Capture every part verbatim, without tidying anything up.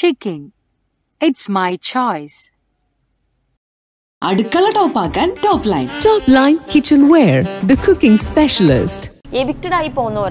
chicken. It's my choice. Adukala Toppakan and Top Line. Top Line Kitchenware, the cooking specialist. This is a very good thing. Akhil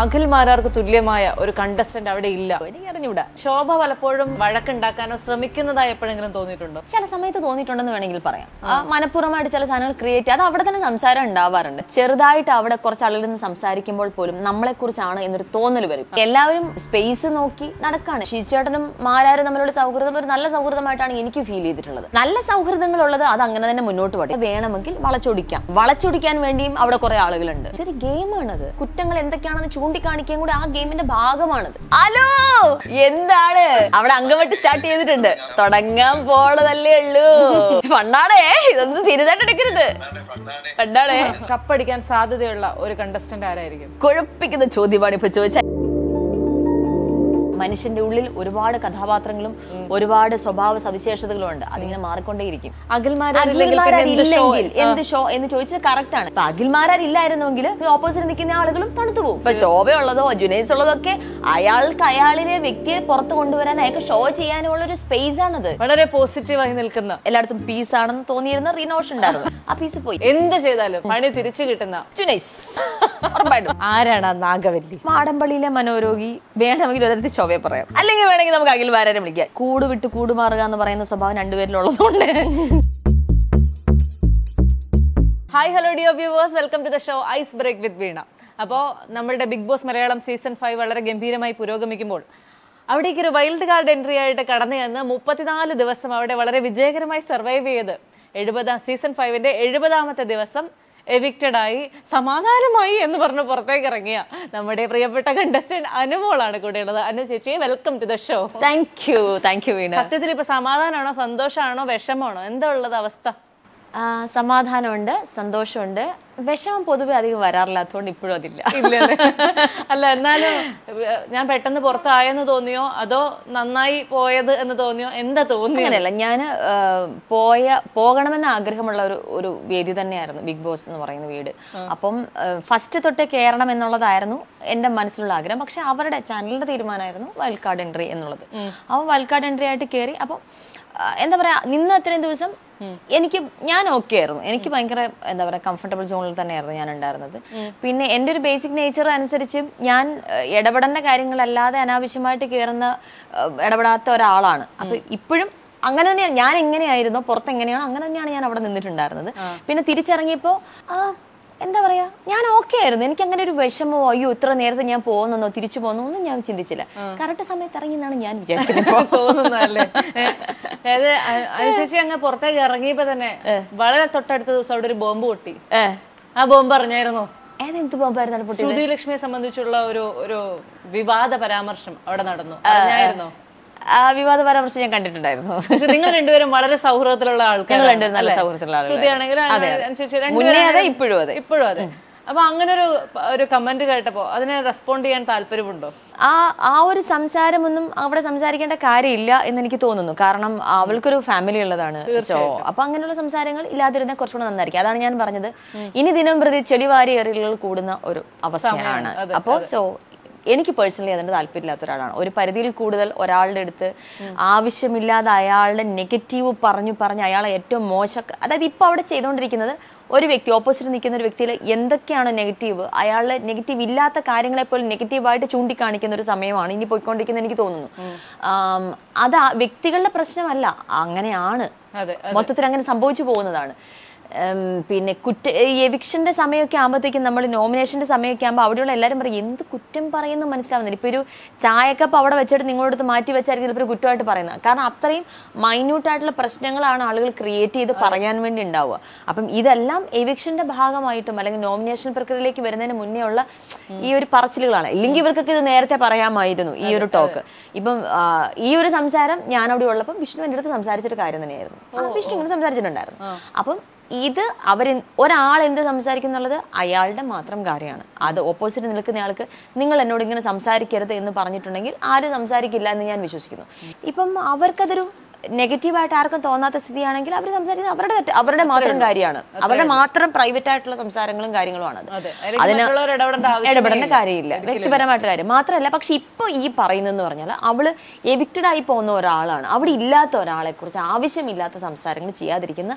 Akhil Marar is a contestant. He is a contestant. She chatted Mara and the Melodic Saukur, but Nala Saukur the Matani feel either. Nala Saukur the Meloda, Angana and Munotwa, Veena Makil, Valachudica. Valachudica and Vendim out of Korea Island. There is a game another. Kutangal and the can and the Chundikani came with our game in a bargaman. Hello! Yendade! Avanga to chat is it? Todangam for the little Fandade, the series at a ticket. Pandade, Kapadik and Sada or a contestant. Could pick the Chodi body for church. Manishin Dudil, Uriwada Kathavatranglum, Uriwada Sobava Savisha the Lund, Adina Marconda. Akhil Marar in the show, in the show, in the choice of character. Akhil Marar Illa and Nogila, the opposite in the Kinalagulum Tantu. But show all the Junes Soloke, Ayal Kayal, Victor, Porto, and Eka Shochi and all of his space another. But a positive in Ilkana, a lot of peace and Tony and the Rinosh and a piece of point. In the Shedal, Manitirichi Ritana, Junes. Arana Nagavi, Madam Palila Manorogi, Benamil, the show. I think I'm going to get cool with the Kudu Margan, the Varana Saban, and do it all alone. Hi, hello, dear viewers. Welcome to the show Ice Break with Veena. Now, we have Bigg Boss Malayalam Season five. We have a wild card entry. We have a wild card entry. We have a wild card entry. We have a wild card entry. We have a wild card entry. Evicted I, Samadhanamai, and the Varna Portagaranga. Namade Priyapetta contestant Anu Joseph, welcome to the show. Thank you, thank you, Veena. Satyatilipa Samadhanano, Sandoshano, Veshamano, and the Avasta. Samadhanunda, Sandoshunda, Vesham Poduari Varala Tony Prodilla. Alana Petan the Porta and the Donio, Ado, Nanai, Poya and the Donio, and the Tony Poya, Poganaman Agrihamala Vedi than Nair, the Bigg Boss in the Warring Vede. Upon first to take care of Manola Ireno, end of Mansula Agram, Baksha, offered a channel to the Irman Ireno, wild card entry and another. Our wild card entry at a carry upon. And the Nina Trendusum, Yeniki Yano care, Yeniki Banker, and the comfortable zone than Erdan and Dartha. Pin ended basic nature and search him, Yan Yadabadana carrying Lala, and Avishimati care on the Adabata or Alan. Ipudum, Angan and Yan, I don't know, Portang and Angan and Abadan in the Tundartha. Pin a Tiricharangipo, ah, and the Vaya, Yan okay, then can get a Vesham or Utra near the Yapon and Tirichibon and Yam Chindichilla. Carata Sametarang and Yan Jack. I was like, I'm going to go to the house. I'm going to go to the house. I'm going to go to the house. Ah, we were the very same candidate. She didn't endure a mother Saura the Lal, Canada, and the Saura the Lal. So they are and she said, I put it. I put it. I'm going to comment on it. I respond to you and Palperibundo. Our Samsaramunum, our Samsarik and a Karilla in the Nikitono, Karnam, Avalkuru family. So, upon some Sarangal, Ila the Korsuna and the Kadanian Barnada, any the number the Chedivari or little Kudana or Avasana. Apostle. എനിക്ക് personally അതിനെ താൽപര്യമില്ല ഒരാളാണ് ഒരു പരിധിയിൽ കൂടുതൽ ഒരാളുടെ അടുത്ത് ആവശ്യമില്ലാതെ അയാളുടെ നെഗറ്റീവ് പറഞ്ഞു പറഞ്ഞു അയാളെ ഏറ്റവും മോശം അതായത് ഇപ്പോ അവിടെ ചെയ്തുകൊണ്ടിരിക്കുന്നത് ഒരു വ്യക്തി ഓപ്പോസിറ്റ് നിൽക്കുന്ന ഒരു വ്യക്തിയിലെ എന്തൊക്കെയാണ് നെഗറ്റീവ് അയാളെ നെഗറ്റീവ് ഇല്ലാത്ത കാര്യങ്ങളെ പോലും നെഗറ്റീവ് ആയിട്ട് ചൂണ്ടി കാണിക്കുന്ന ഒരു സമയമാണ് ഇനി പോയിക്കൊണ്ടിരിക്കുന്നത് എനിക്ക് തോന്നുന്നു അത് വ്യക്തികളുടെ പ്രശ്നമല്ല അങ്ങനെയാണ് മൊത്തത്തിൽ അങ്ങനെ സംഭവിച്ചു പോകുന്നതാണ് പിന്നെ കുറ്റ എവിക്ഷൻ്റെ സമയമൊക്കെ ആകുമ്പോഴത്തേക്കും നമ്മൾ നോമിനേഷൻ്റെ സമയമൊക്കെ ആകുമ്പോൾ അവിടെയുള്ള എല്ലാവരും പറയും എന്ത് കുറ്റം പറയുന്നു മനസ്സിലാവുന്നില്ല. ഇപ്പോൾ ഒരു ചായക്കപ്പ് അവിടെ വെച്ചിട്ട് നിങ്ങളടുത്ത് മാറ്റി വെച്ചായിരിക്കും ഇപ്പോൾ കുറ്റമായിട്ട് പറയുന്നത്. കാരണം അത്രയും മൈന്യൂട്ടായിട്ടുള്ള പ്രശ്നങ്ങളാണ് ആളുകൾ ക്രിയേറ്റ് ചെയ്ത് പറയാൻ വേണ്ടി ഉണ്ടാവുക. അപ്പം ഇതെല്ലാം എവിക്ഷൻ്റെ ഭാഗമായിട്ടും അല്ലെങ്കിൽ നോമിനേഷൻ പ്രക്രിയയിലേക്ക് വരുന്നതിന് മുന്നേ ഉള്ള ഈ ഒരു പറച്ചിലുകളാണ്. ഇല്ലെങ്കിൽ ഇവർക്കൊക്കെ ഇത് നേരത്തെ പറയാമായിരുന്നു ഈ ഒരു ടോക്ക്. ഇപ്പം ഈ ഒരു സംസാരം ഞാൻ അവിടെ ഉള്ളപ്പം വിഷ്ണു എൻ്റെ അടുത്ത് സംസാരിച്ചൊരു കാര്യം തന്നെയായിരുന്നു. വിഷ്ണു ഇങ്ങനെ സംസാരിച്ചിട്ടുണ്ടായിരുന്നു. അപ്പം ഇത് അവർ ഒരാൾ എന്ത് സംസാരിക്കും എന്നുള്ളത് അയാളുടെ മാത്രം കാര്യമാണ്. അത് ഓപ്പോസിറ്റ് നിൽക്കുന്ന ആൾക്ക് നിങ്ങൾ എന്നോട് ഇങ്ങനെ സംസാരിക്കരുത് എന്ന് പറഞ്ഞിട്ടുണ്ടെങ്കിൽ ആരും സംസാരിക്കില്ല എന്ന് ഞാൻ വിശ്വസിക്കുന്നു. ഇപ്പം അവർക്കതൊരു നെഗറ്റീവായിട്ട് ആർക്കും തോന്നാത്ത സ്ഥിതിയാണെങ്കിൽ അവർ സംസാരിക്കുന്നത് അവരുടെ തെറ്റ്, അവരുടെ മാത്രം കാര്യമാണ്, അവരുടെ മാത്രം പ്രൈവറ്റ് ആയിട്ടുള്ള സംസാരങ്ങളും കാര്യങ്ങളുമാണ്. അതിന് ഇടപെടേണ്ട കാര്യമില്ല, വ്യക്തിപരമായിട്ട് കാര്യം മാത്രമല്ല. പക്ഷെ ഇപ്പോൾ ഈ പറയുന്നതെന്ന് പറഞ്ഞാൽ അവള് എവിക്റ്റഡ് ആയി പോകുന്ന ഒരാളാണ്. അവിടെ ഇല്ലാത്ത ഒരാളെ കുറിച്ച് ആവശ്യമില്ലാത്ത സംസാരങ്ങൾ ചെയ്യാതിരിക്കുന്ന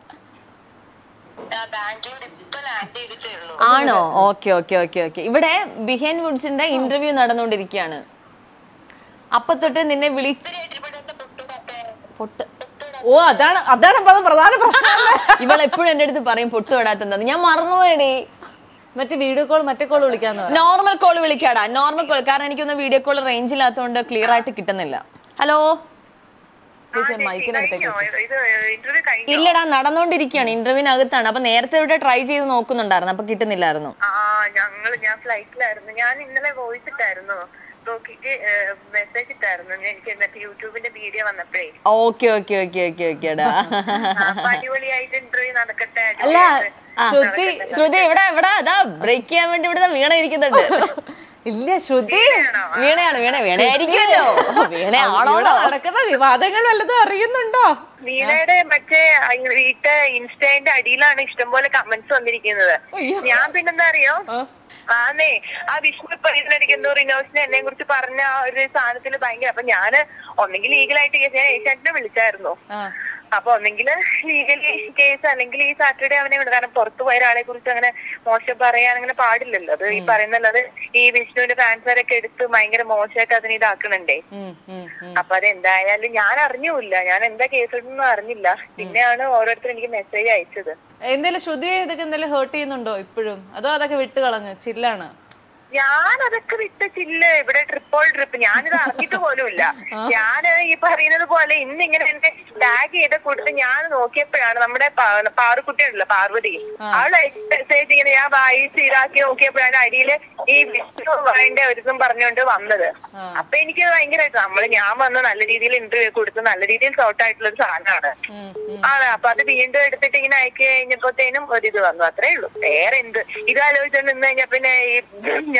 ആണോ? Okay okay okay okay. ഇവിടെ ബിഹൈൻഡ് വുഡ്സിന്റെ ഇന്റർവ്യൂ നടന്നുകൊണ്ടിരിക്കുകയാണ്. അപ്പൊ തൊട്ട് നിന്നെ വിളിച്ച് പൊട്ട് ഓ അതാണ് അതാണ് പ്രധാന പ്രശ്നം. ഇവളെപ്പോഴും എന്റെ അടുത്ത് പറയും പൊട്ട് തൊടാത്ത ഞാൻ മറന്നുപോയടേ. മറ്റേ വീഡിയോ കോൾ മറ്റേ കോൾ വിളിക്കാന്ന് നോർമൽ കോൾ വിളിക്കാടാ, നോർമൽ കോൾ. കാരണം എനിക്കൊന്ന് വീഡിയോ കോൾ റേഞ്ച് ഇല്ലാത്തതുകൊണ്ട് ക്ലിയർ ആയിട്ട് കിട്ടുന്നില്ല. ഹലോ ചേച്ചി, മൈക്കിനടുത്തേക്ക്. ഇല്ലടാ, നടന്നുകൊണ്ടിരിക്കുകയാണ്, ഇന്റർവ്യൂവിനകത്താണ്. അപ്പൊ നേരത്തെ ഇവിടെ ട്രൈ ചെയ്ത് നോക്കുന്നുണ്ടായിരുന്നു, അപ്പൊ കിട്ടുന്നില്ലായിരുന്നു. ഞാൻ ഫ്ലൈറ്റിലായിരുന്നു. ഞാൻ ഇന്നലെ വോയിസ് ഇട്ടായിരുന്നു, മെസ്സേജ് ഇട്ടായിരുന്നു എനിക്ക്. എന്നിട്ട് യൂട്യൂബിന്റെ വീഡിയോ വന്നപ്പോഴേ ഓക്കെ ഓക്കെ ഓക്കെ ഓക്കെ ഓക്കെടാ, അടിപൊളിയായിട്ട് ഇന്റർവ്യൂ നടക്കട്ടെ. അല്ല ശ്രുതി, ശ്രുതി ഇവിടെ ഇവിടെ അതാ ബ്രേക്ക് ചെയ്യാൻ വേണ്ടി ഇവിടെ വീണ ഇരിക്കുന്നുണ്ട്. ഇല്ല ശ്രുതി വീണയാണ്, വീണ വീണയായിരിക്കുമല്ലോ. വീണയാണോ നടക്കുന്ന വിവാദങ്ങൾ വല്ലതും അറിയുന്നുണ്ടോ? വീണയുടെ മറ്റേ വീട്ട് ഇൻസ്റ്റന്റെ അടിയിലാണ് ഇഷ്ടംപോലെ കമന്റ്സ് വന്നിരിക്കുന്നത്. ഞാൻ പിന്നെന്താ അറിയോ, ആന്നേ ആ വിഷ്ണു പറയുന്നതിനിടയ്ക്ക് എന്തോ റിനോസിനെ എന്നെ കുറിച്ച് പറഞ്ഞ ആ ഒരു സാധനത്തിൽ ഭയങ്കര. അപ്പൊ ഞാന് ഒന്നെങ്കിൽ ലീഗലായിട്ട് കേസ്, ഞാൻ ഏഷ്യാനെ വിളിച്ചായിരുന്നു. അപ്പൊ ഒന്നെങ്കിൽ ലീഗലി കേസ്, അല്ലെങ്കിൽ ഈ സാറ്റർഡേ അവനെ വിടും. കാരണം പുറത്തു പോയ ഒരാളെ കുറിച്ച് അങ്ങനെ മോശം പറയാൻ അങ്ങനെ പാടില്ലല്ലോ. അത് ഈ പറയുന്നുള്ളത് ഈ വിഷ്ണുവിന്റെ ഫാൻസാരൊക്കെ എടുത്ത് ഭയങ്കര മോശമായിട്ട് അതിന് ഇതാക്കണുണ്ടേ. അപ്പൊ അതെന്തായാലും ഞാൻ അറിഞ്ഞൂല്ല, ഞാൻ എന്താ കേസ് ഇടുന്നു അറിഞ്ഞില്ല. പിന്നെയാണ് ഓരോരുത്തരും എനിക്ക് മെസ്സേജ് അയച്ചത്. എന്തായാലും ശ്രുതിയെ ഇതൊക്കെ എന്തായാലും ഹേർട്ട് ചെയ്യുന്നുണ്ടോ ഇപ്പോഴും? അതോ അതൊക്കെ വിട്ട് കളഞ്ഞു ചില്ലാണ്? ഞാൻ അതൊക്കെ വിട്ട ചില്ല്. ഇവിടെ ട്രിപ്പോൾ ട്രിപ്പ് ഞാനിത് അറിഞ്ഞിട്ട് പോലും ഇല്ല. ഞാൻ ഈ പറയുന്നത് പോലെ ഇന്നിങ്ങനെ എന്നെ ടാഗ് ചെയ്ത കൊടുത്ത് ഞാൻ നോക്കിയപ്പോഴാണ് നമ്മുടെ പാറുക്കുട്ടി ഉണ്ടല്ലോ, പാർവതി, അവളെ മെസ്സേജ് ഇങ്ങനെ ഞാൻ വായിച്ച് ഇതാക്കി നോക്കിയപ്പോഴാണ് അടിയില് ഈ വിഷ്ണു അതിന്റെ ഒരുതും പറഞ്ഞുകൊണ്ട് വന്നത്. അപ്പൊ എനിക്ക് ഭയങ്കരമായിട്ട് നമ്മള് ഞാൻ വന്ന് നല്ല രീതിയിൽ ഇന്റർവ്യൂ കൊടുത്ത് നല്ല രീതിയിൽ സോർട്ട് ആയിട്ടുള്ള ഒരു സാധനമാണ് ആണ്. അപ്പൊ അത് വീണ്ടും എടുത്തിട്ട് ഇങ്ങനെ അയച്ചു കഴിഞ്ഞപ്പോഴത്തേനും ഒരിത് വന്നു, അത്രേ ഉള്ളൂ. വേറെ എന്ത് ഇതാലോചിച്ചോണ്ട് നിന്ന് കഴിഞ്ഞാൽ പിന്നെ ഈ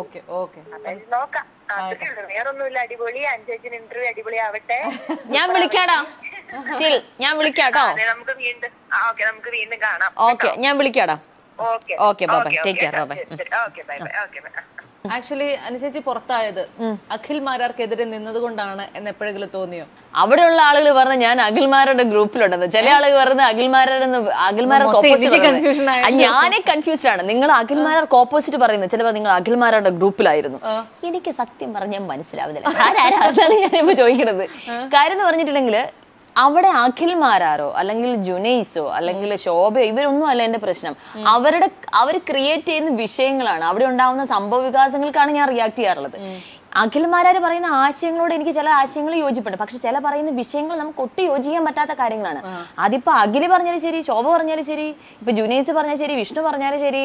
ഓക്കെ ഓക്കെ, നോക്കാം. വേറൊന്നുമില്ല, അടിപൊളി. അഞ്ചേച്ചിന് ഇന്റർവ്യൂ അടിപൊളി ആവട്ടെ. ഞാൻ വിളിക്കാടാ, ഞാൻ വിളിക്കാട്ടോ. നമുക്ക് വീണ്ടും ഓക്കെ, നമുക്ക് വീണ്ടും കാണാം. ഓക്കെ, ഞാൻ വിളിക്കാടാ. Okay okay, bye bye, take care, bye bye. Okay bye bye, okay bye. Actually അനുചേച്ചി പുറത്തായത് അഖിൽ മാരാർക്കെതിരെ നിന്നതുകൊണ്ടാണ് എന്ന് എപ്പോഴെങ്കിലും തോന്നിയോ? അവിടെയുള്ള ആളുകൾ പറഞ്ഞ ഞാൻ അഖിൽ മാരാരുടെ ഗ്രൂപ്പിലുണ്ടെന്ന്, ചില ആളുകൾ പറഞ്ഞ അഖിൽ മാരാരെന്ന്, അഖിൽ മാരാർക്ക് ഓപ്പോസിറ്റ് കൺഫ്യൂഷൻ ആയിരുന്നു. ഞാനേ കൺഫ്യൂസ്ഡ് ആണ്. നിങ്ങൾ അഖിൽ മാരാർക്ക് ഓപ്പോസിറ്റ് പറയുന്നു, ചിലപ്പോൾ നിങ്ങൾ അഖിൽ മാരാരുടെ ഗ്രൂപ്പിലായിരുന്നു. എനിക്ക് സത്യം പറഞ്ഞാൽ മനസ്സിലാവുന്നില്ല ആരാണ് ഞാനിപ്പോ ചോദിക്കുന്നത്. കാര്യം എന്ന് പറഞ്ഞിട്ടില്ലെങ്കിൽ അവിടെ അഖിൽ മാരാരോ അല്ലെങ്കിൽ ജുനൈസോ അല്ലെങ്കിൽ ശോഭയോ ഇവരൊന്നും അല്ല എന്റെ പ്രശ്നം. അവരുടെ അവർ ക്രിയേറ്റ് ചെയ്യുന്ന വിഷയങ്ങളാണ്, അവിടെ ഉണ്ടാവുന്ന സംഭവ വികാസങ്ങൾക്കാണ് ഞാൻ റിയാക്ട് ചെയ്യാറുള്ളത്. Akhil Marar പറയുന്ന ആശയങ്ങളോട് എനിക്ക് ചില ആശയങ്ങൾ യോജിപ്പുണ്ട് പക്ഷേ ചില പറയുന്ന വിഷയങ്ങൾ നമുക്ക് ഒട്ടി യോജിക്കാൻ പറ്റാത്ത കാര്യങ്ങളാണ് അതിപ്പോ അഖില പറഞ്ഞാലും ശരി ശോഭ പറഞ്ഞാലും ശരി ഇപ്പോ ജുനൈസ് പറഞ്ഞാലും ശരി വിഷ്ണു പറഞ്ഞാലും ശരി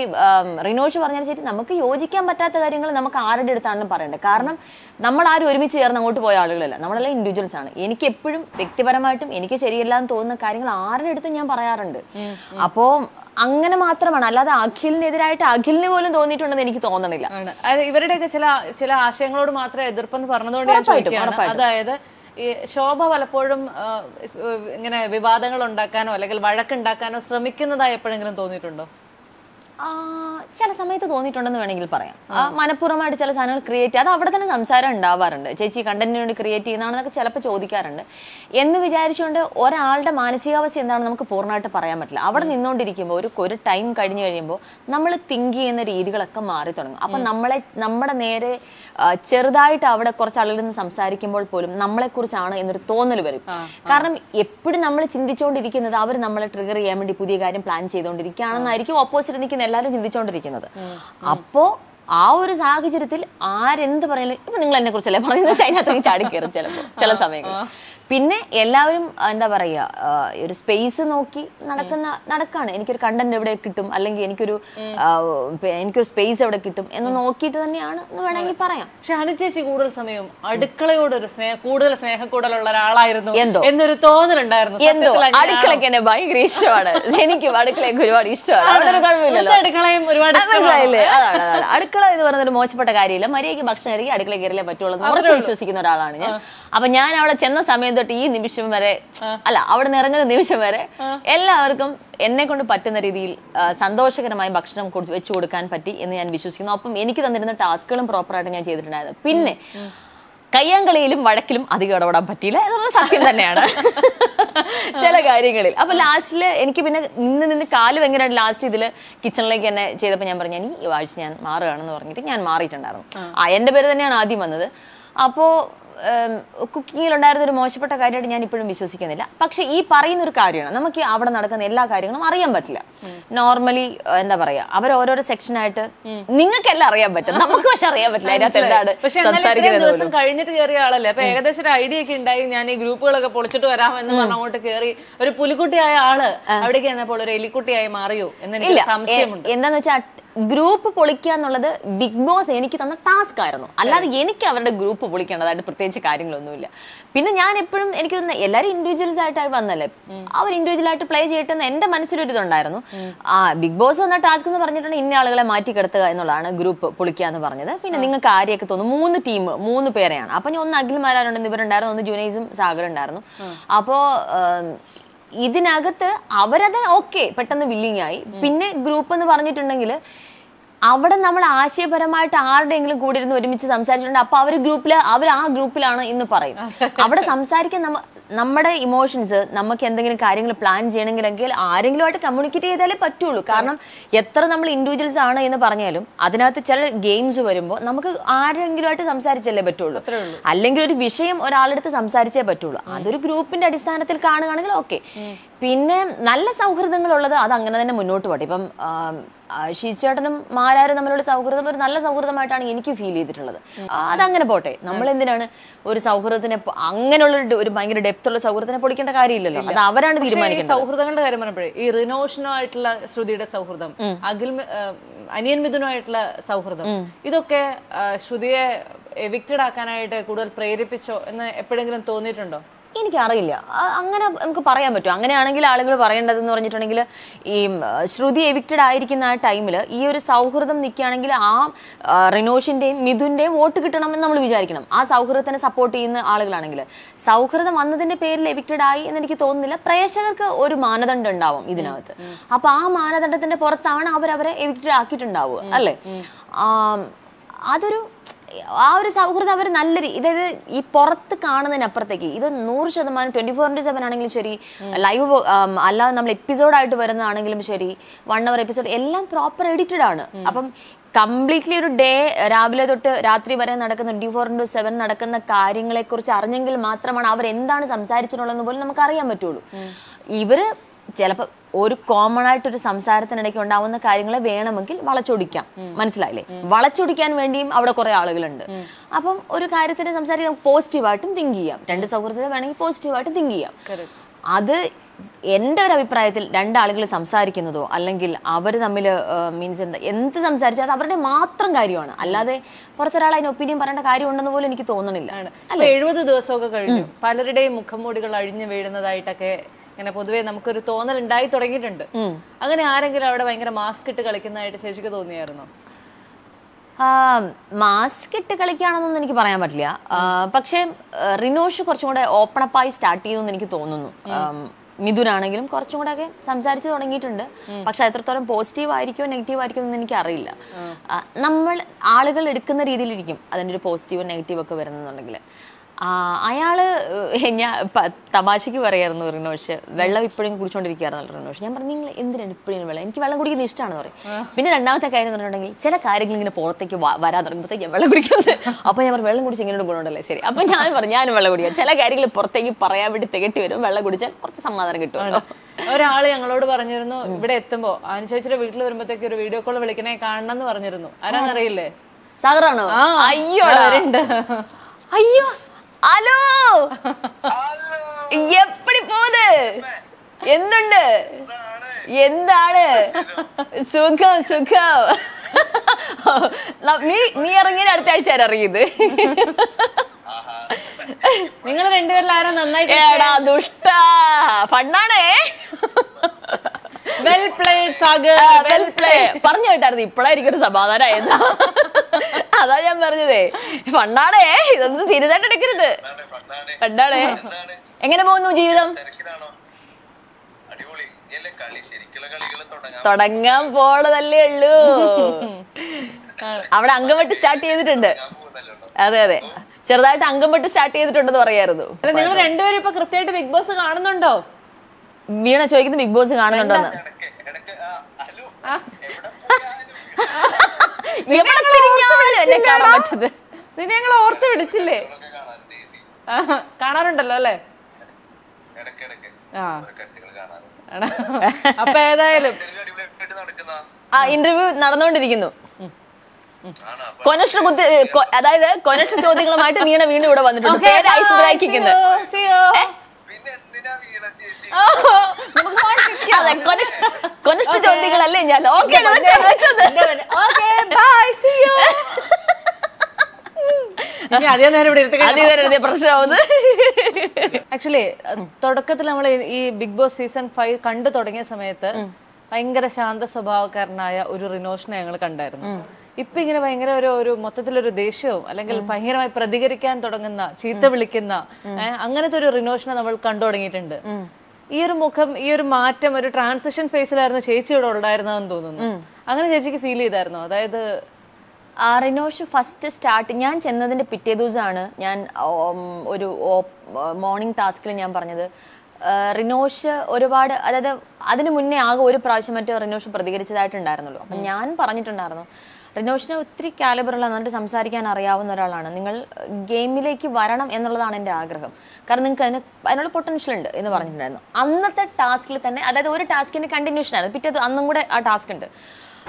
റിനോഷ് പറഞ്ഞാലും ശരി നമുക്ക് യോജിക്കാൻ പറ്റാത്ത കാര്യങ്ങൾ നമുക്ക് ആരുടെ അടുത്താണ് പറയേണ്ടത് കാരണം നമ്മൾ ആരും ഒരുമിച്ച് ചേർന്ന് അങ്ങോട്ട് പോയ ആളുകളല്ല നമ്മളെല്ലാം ഇൻഡിവിജ്വൽസ് ആണ് എനിക്ക് എപ്പോഴും വ്യക്തിപരമായിട്ടും എനിക്ക് ശരിയല്ല എന്ന് തോന്നുന്ന കാര്യങ്ങൾ ആരുടെ അടുത്ത് ഞാൻ പറയാറുണ്ട് അപ്പോ അങ്ങനെ മാത്രമാണ് അല്ലാതെ അഖിലിനെതിരായിട്ട് അഖിലിനെ പോലും തോന്നിയിട്ടുണ്ടെന്ന് എനിക്ക് തോന്നുന്നില്ല ഇവരുടെയൊക്കെ ചില ചില ആശയങ്ങളോട് മാത്രമേ എതിർപ്പെന്ന് പറഞ്ഞതുകൊണ്ട് ഞാൻ ചോദിക്കുകയാണ് അതായത് ശോഭ പലപ്പോഴും ഇങ്ങനെ വിവാദങ്ങൾ ഉണ്ടാക്കാനോ അല്ലെങ്കിൽ വഴക്കുണ്ടാക്കാനോ ശ്രമിക്കുന്നതായി എപ്പോഴെങ്കിലും തോന്നിയിട്ടുണ്ടോ ചില സമയത്ത് തോന്നിയിട്ടുണ്ടെന്ന് വേണമെങ്കിൽ പറയാം മനഃപൂർവ്വമായിട്ട് ചില സാധനങ്ങൾ ക്രിയേറ്റ് അത് അവിടെ തന്നെ സംസാരം ഉണ്ടാവാറുണ്ട് ചേച്ചി കണ്ടന്റിന് വേണ്ടി ക്രിയേറ്റ് ചെയ്യുന്നതാണെന്നൊക്കെ ചിലപ്പോൾ ചോദിക്കാറുണ്ട് എന്ന് വിചാരിച്ചുകൊണ്ട് ഒരാളുടെ മാനസികാവസ്ഥ എന്താണെന്ന് നമുക്ക് പൂർണ്ണമായിട്ട് പറയാൻ പറ്റില്ല അവിടെ നിന്നുകൊണ്ടിരിക്കുമ്പോൾ ഒരു ഒരു ടൈം കഴിഞ്ഞു കഴിയുമ്പോൾ നമ്മൾ തിങ്ക് ചെയ്യുന്ന രീതികളൊക്കെ മാറി തുടങ്ങും അപ്പം നമ്മളെ നമ്മുടെ നേരെ ചെറുതായിട്ട് അവിടെ കുറച്ച് ആളുകളിൽ നിന്ന് സംസാരിക്കുമ്പോൾ പോലും നമ്മളെക്കുറിച്ചാണ് എന്നൊരു തോന്നൽ വരും കാരണം എപ്പോഴും നമ്മൾ ചിന്തിച്ചുകൊണ്ടിരിക്കുന്നത് അവർ നമ്മളെ ട്രിഗർ ചെയ്യാൻ വേണ്ടി പുതിയ കാര്യം പ്ലാൻ ചെയ്തുകൊണ്ടിരിക്കുകയാണെന്നായിരിക്കും ഓപ്പോസിറ്റ് നിൽക്കുന്ന എല്ലാവരും ചിന്തിച്ചുകൊണ്ടിരിക്കുന്നത് അപ്പോ ആ ഒരു സാഹചര്യത്തിൽ ആരെന്ത് പറയുന്നത് ഇപ്പൊ നിങ്ങൾ എന്നെ കുറിച്ചല്ലേ പറയുന്നത് അതിനകത്തേക്ക് ചാടിക്കേറി ചിലപ്പോൾ ചില സമയങ്ങളിൽ പിന്നെ എല്ലാവരും എന്താ പറയാ ഒരു സ്പേസ് നോക്കി നടക്കുന്ന നടക്കാണ് എനിക്കൊരു കണ്ടന്റ് എവിടെ കിട്ടും അല്ലെങ്കിൽ എനിക്കൊരു എനിക്കൊരു സ്പേസ് എവിടെ കിട്ടും എന്ന് നോക്കിയിട്ട് തന്നെയാണ് എന്ന് വേണമെങ്കിൽ പറയാം പക്ഷെ അനു ചേച്ചി കൂടുതൽ സമയം അടുക്കളയോട് ഒരു സ്നേഹം കൂടുതൽ സ്നേഹം കൂടുതലുള്ള ഒരാളായിരുന്നു എന്തോ എന്നൊരു തോന്നലുണ്ടായിരുന്നു എന്തോ അടുക്കളയ്ക്ക് എന്നെ ഭയങ്കര ഇഷ്ടമാണ് എനിക്കും അടുക്കളയൊക്കെ ഒരുപാട് ഇഷ്ടമാണ് അടുക്കളയും ഒരുപാട് അടുക്കള എന്ന് പറഞ്ഞൊരു മോശപ്പെട്ട കാര്യമില്ല മര്യാദയ്ക്ക് ഭക്ഷണം കഴിക്കുക അടുക്കള കയറിയേ പറ്റുള്ളൂ എന്ന് വിശ്വസിക്കുന്ന ഒരാളാണ് ഞാൻ അപ്പൊ ഞാൻ അവിടെ ചെന്ന സമയം തൊട്ട് ഈ നിമിഷം വരെ അല്ല അവിടെ നിന്ന് ഇറങ്ങുന്ന നിമിഷം വരെ എല്ലാവർക്കും എന്നെ കൊണ്ട് പറ്റുന്ന രീതിയിൽ സന്തോഷകരമായ ഭക്ഷണം വെച്ചു കൊടുക്കാൻ പറ്റി എന്ന് ഞാൻ വിശ്വസിക്കുന്നു അപ്പം എനിക്ക് തന്നിരുന്ന ടാസ്കുകളും പ്രോപ്പറായിട്ട് ഞാൻ ചെയ്തിട്ടുണ്ടായിരുന്നു പിന്നെ കയ്യാങ്കളിയിലും വഴക്കിലും അധികം ഇടപെടാൻ പറ്റിയില്ല എന്നുള്ളത് സത്യം തന്നെയാണ് ചില കാര്യങ്ങളിൽ അപ്പൊ ലാസ്റ്റില് എനിക്ക് പിന്നെ നിന്ന് നിന്ന് കാലം എങ്ങനെയാണ് ലാസ്റ്റ് ഇതിൽ കിച്ചണിലേക്ക് തന്നെ ചെയ്തപ്പോൾ ഞാൻ പറഞ്ഞു ഈ ആഴ്ച ഞാൻ മാറുകയാണെന്ന് പറഞ്ഞിട്ട് ഞാൻ മാറിയിട്ടുണ്ടായിരുന്നു ആ എൻ്റെ പേര് തന്നെയാണ് ആദ്യം വന്നത് അപ്പോൾ കുക്കിങ്ങിലുണ്ടായിരുന്ന ഒരു മോശപ്പെട്ട കാര്യമായിട്ട് ഞാൻ ഇപ്പോഴും വിശ്വസിക്കുന്നില്ല പക്ഷെ ഈ പറയുന്ന ഒരു കാര്യമാണ് നമുക്ക് അവിടെ നടക്കുന്ന എല്ലാ കാര്യങ്ങളും അറിയാൻ പറ്റില്ല നോർമലി എന്താ പറയാ അവർ ഓരോരോ സെക്ഷനായിട്ട് നിങ്ങൾക്കെല്ലാം അറിയാൻ പറ്റും നമുക്ക് പക്ഷെ അറിയാൻ പറ്റില്ല അതിനകത്ത് എന്താണ് സംസാരിക്കുന്നത് കഴിഞ്ഞിട്ട് കയറിയ ആളല്ലേ അപ്പൊ ഏകദേശം ഒരു ഐഡിയ ഒക്കെ ഉണ്ടായി ഞാൻ ഈ ഗ്രൂപ്പുകളൊക്കെ പൊളിച്ചിട്ട് വരാമെന്ന് പറഞ്ഞ അങ്ങോട്ട് കയറി ഒരു പുലിക്കുട്ടിയായ ആള് അവിടേക്ക് ചെന്നപ്പോൾ ഒരു എലിക്കുട്ടിയായി മാറിയോ എന്നെനിക്ക് സംശയമുണ്ട് എന്താന്ന് വെച്ചാൽ ഗ്രൂപ്പ് പൊളിക്കുക എന്നുള്ളത് ബിഗ് ബോസ് എനിക്ക് തന്ന ടാസ്ക് ആയിരുന്നു അല്ലാതെ എനിക്ക് അവരുടെ ഗ്രൂപ്പ് പൊളിക്കേണ്ടതായിട്ട് പ്രത്യേകിച്ച് കാര്യങ്ങളൊന്നുമില്ല പിന്നെ ഞാൻ എപ്പോഴും എനിക്ക് തോന്നുന്ന എല്ലാവരും ഇൻഡിവിജ്വൽസ് ആയിട്ടാണ് വന്നല്ലേ അവർ ഇൻഡിവിജ്വൽ ആയിട്ട് പ്ലേ ചെയ്യട്ടെ എന്ന് എൻ്റെ മനസ്സിലൊരിതുണ്ടായിരുന്നു ആ ബിഗ് ബോസ് എന്ന ടാസ്ക് എന്ന് പറഞ്ഞിട്ടുണ്ട് ഇന്ന ആളുകളെ മാറ്റി കിടത്തുക എന്നുള്ളതാണ് ഗ്രൂപ്പ് പൊളിക്കുക എന്ന് പറഞ്ഞത് പിന്നെ നിങ്ങൾക്ക് ആരെയൊക്കെ തോന്നുന്നു മൂന്ന് ടീം മൂന്ന് പേരെയാണ് അപ്പം ഞാൻ ഒന്ന് അഖിൽ മാരാറുണ്ടെന്ന് ഇവരുണ്ടായിരുന്നു ഒന്ന് ജുനൈസും സാഗറുണ്ടായിരുന്നു അപ്പോൾ ഇതിനകത്ത് അവരത് ഓക്കെ പെട്ടെന്ന് വില്ലിങ് ആയി പിന്നെ ഗ്രൂപ്പ് എന്ന് പറഞ്ഞിട്ടുണ്ടെങ്കിൽ അവിടെ നമ്മൾ ആശയപരമായിട്ട് ആരുടെയെങ്കിലും കൂടി ഇരുന്ന് ഒരുമിച്ച് സംസാരിച്ചിട്ടുണ്ട് അപ്പൊ അവർ ഗ്രൂപ്പിൽ അവർ ആ ഗ്രൂപ്പിലാണ് എന്ന് പറയും അവിടെ സംസാരിക്കാൻ നമ്മ നമ്മുടെ ഇമോഷൻസ് നമുക്ക് എന്തെങ്കിലും കാര്യങ്ങൾ പ്ലാൻ ചെയ്യണമെങ്കിലെങ്കിൽ ആരെങ്കിലുമായിട്ട് കമ്മ്യൂണിക്കേറ്റ് ചെയ്താലേ പറ്റുള്ളൂ കാരണം എത്ര നമ്മൾ ഇൻഡിവിജ്വൽസ് ആണ് എന്ന് പറഞ്ഞാലും അതിനകത്ത് ചില ഗെയിംസ് വരുമ്പോൾ നമുക്ക് ആരെങ്കിലുമായിട്ട് സംസാരിച്ചല്ലേ പറ്റുള്ളൂ അല്ലെങ്കിൽ ഒരു വിഷയം ഒരാളെടുത്ത് സംസാരിച്ചേ പറ്റുള്ളൂ അതൊരു ഗ്രൂപ്പിന്റെ അടിസ്ഥാനത്തിൽ കാണുകയാണെങ്കിൽ ഓക്കെ പിന്നെ നല്ല സൗഹൃദങ്ങളുള്ളത് അത് അങ്ങനെ തന്നെ മുന്നോട്ട് പോട്ടെ ഇപ്പം ഷീച്ചേട്ടനും മാരാരും തമ്മിലുള്ള സൗഹൃദം ഒരു നല്ല സൗഹൃദമായിട്ടാണ് എനിക്ക് ഫീൽ ചെയ്തിട്ടുള്ളത് അതങ്ങനെ പോട്ടെ നമ്മൾ എന്തിനാണ് ഒരു സൗഹൃദത്തിനെ അങ്ങനെയുള്ള ഒരു ഭയങ്കര ഡെപ്തുള്ള സൗഹൃദത്തിനെ പൊളിക്കേണ്ട കാര്യമില്ലല്ലോ അത് അവരാണ് തീരുമാനിക്കുന്നത് സൗഹൃദങ്ങളുടെ കാര്യം പറഞ്ഞപ്പോഴേ ഈ റിനോഷനുമായിട്ടുള്ള ശ്രുതിയുടെ സൗഹൃദം അഖിൽ അനിയൻ മിഥുനുമായിട്ടുള്ള സൗഹൃദം ഇതൊക്കെ ശ്രുതിയെ എവിക്റ്റഡ് ആക്കാനായിട്ട് കൂടുതൽ പ്രേരിപ്പിച്ചോ എന്ന് എപ്പോഴെങ്കിലും തോന്നിയിട്ടുണ്ടോ എനിക്കറിയില്ല അങ്ങനെ നമുക്ക് പറയാൻ പറ്റും അങ്ങനെയാണെങ്കിൽ ആളുകൾ പറയേണ്ടതെന്ന് പറഞ്ഞിട്ടുണ്ടെങ്കിൽ ഈ ശ്രുതി എവിക്റ്റഡ് ആയിരിക്കുന്ന ആ ടൈമിൽ ഈ ഒരു സൗഹൃദം നിൽക്കുകയാണെങ്കിൽ ആ റിനോഷിൻ്റെയും മിഥുൻ്റെയും വോട്ട് കിട്ടണമെന്ന് നമ്മൾ വിചാരിക്കണം ആ സൗഹൃദത്തിനെ സപ്പോർട്ട് ചെയ്യുന്ന ആളുകളാണെങ്കിൽ സൗഹൃദം വന്നതിൻ്റെ പേരിൽ എവിക്റ്റഡ് ആയി എന്നെനിക്ക് തോന്നുന്നില്ല പ്രേക്ഷകർക്ക് ഒരു മാനദണ്ഡം ഉണ്ടാവും ഇതിനകത്ത് അപ്പോൾ ആ മാനദണ്ഡത്തിൻ്റെ പുറത്താണ് അവരവരെ എവിക്റ്റഡ് ആക്കിയിട്ടുണ്ടാവുക അല്ലേ അതൊരു ആ ഒരു സൗഹൃദം അവർ നല്ല ഇതായത് ഈ പുറത്ത് കാണുന്നതിനപ്പുറത്തേക്ക് ഇത് നൂറ് ശതമാനം ട്വന്റി ഫോർ ഇൻറ്റു സെവൻ ആണെങ്കിലും ശരി ലൈവ് അല്ലാതെ നമ്മൾ എപ്പിസോഡായിട്ട് വരുന്നതാണെങ്കിലും ശരി വൺ അവർ എപ്പിസോഡ് എല്ലാം പ്രോപ്പർ എഡിറ്റഡ് ആണ് അപ്പം കംപ്ലീറ്റ്ലി ഒരു ഡേ രാവിലെ തൊട്ട് രാത്രി വരെ നടക്കുന്ന ട്വന്റി ഫോർ ഇൻറ്റു സെവൻ നടക്കുന്ന കാര്യങ്ങളെക്കുറിച്ച് അറിഞ്ഞെങ്കിൽ മാത്രമാണ് അവരെന്താണ് സംസാരിച്ചിട്ടുള്ളതെന്ന് പോലും നമുക്കറിയാൻ പറ്റുള്ളൂ ഇവര് Chelap or common to some Saratan and I can down the Karingla Vena Munkil, Valachudica, Mansla. Valachudican Vendim out of Korea. Upon or Karathan some Sari positive art and thingy up. Tenders over the Vanic positive art and thingy up. Other end of Pratil, Dandalical Samsarikin though, Alangil, Aber the Miller means in the end some Sarja, Aber de Matran Garion, Allah de Porthala in opinion Parana Garion and the Volinikitonilla. I laid with the Soka Palade Mukamodical Idin Veda and the Itake. And I put away Namkur Tonal and died or get under. I'm going to hire out a mask to collect in the Sejiko. Um, mask to collect on the Nikiparamatlia. Pakshem, Rinosh Korchunda, open up by statue on the Nikiton. Um, Miduranagilim Korchunda, some Sarchi on it under. Pakshator positive, Irico, negative, Irico, and Carilla. Number article edition the Ridilikim, other positive and negative occur on the I am a Tamashiki warrior, no Rinosh. Well, we put in Kuchon Ricardo Rinosh. I'm running in the print well, and Kivalaguri is Tanor. We did another kind of Cherakari in a port, take a rather than the Yavalaguri. Upon your well good singing to Gondalessi. Upon Yan Valaguria, Cherakari, Portaki, Paraya, take it to Valaguri, or some other good. Or Ali and Lord Varano, Bedetambo, and Church of Victor, Mataka video called Velikana, and Varano. I ran a relay. Sagrano, I am. Hello! Hello! Yep, Yendunde! Yendade! Suko, Suko! Love me, near a touch at a read. Mingle and dear Lara and my dad, Dusta! Fandane! Well played, Sagar! Well played! Parnata, the political Sabada. I am very fondade. He doesn't see that ticket. But that eh? And get a bone, Jim. Totangam for the little. I would hunger to start the tender. Sir, that hunger to start the tender. And they will end up a crochet to Bigg Boss and Arnondo. We are showing the Bigg Boss and Arnondo. You are not going to get a lot of people. You are not going to get a lot of people. You bye, see you. Actually, in Bigg Boss season five, I saw Rinosh. Now, I am a Desho, I am a Pradigarica, and Cheetha Vilikina. I am going to Rinosh and I will condone it. This is a transition phase. I am going to feel it. I am going to feel it. Rinosh first start. I am going to do a morning task. Rinosh, one part, that is, that is, when I was one project, I Rinosh Pradigarica that and Darno. Rinosh is very caliber and samsari and Ariavana Ralana. Game like Varanam and Ladan and Agraham. Karnan, I know potential in the Varan. Another task, other task in a continuation. Peter the Ananguda are tasked.